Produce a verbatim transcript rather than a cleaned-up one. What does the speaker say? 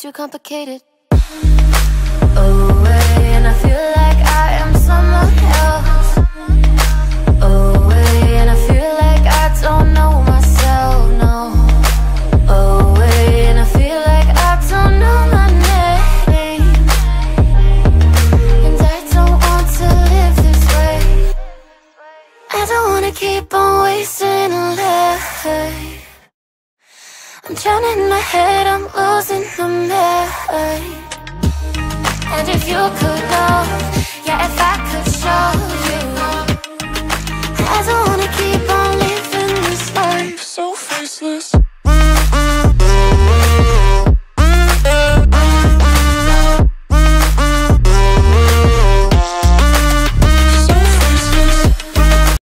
It's too complicated. Away, and I feel like I am someone else. Away, and I feel like I don't know myself, no. Away, and I feel like I don't know my name. And I don't want to live this way. I don't wanna keep on wasting a life. I'm drowning my head, I'm losing my mind. And if you could know, yeah, if I could show you.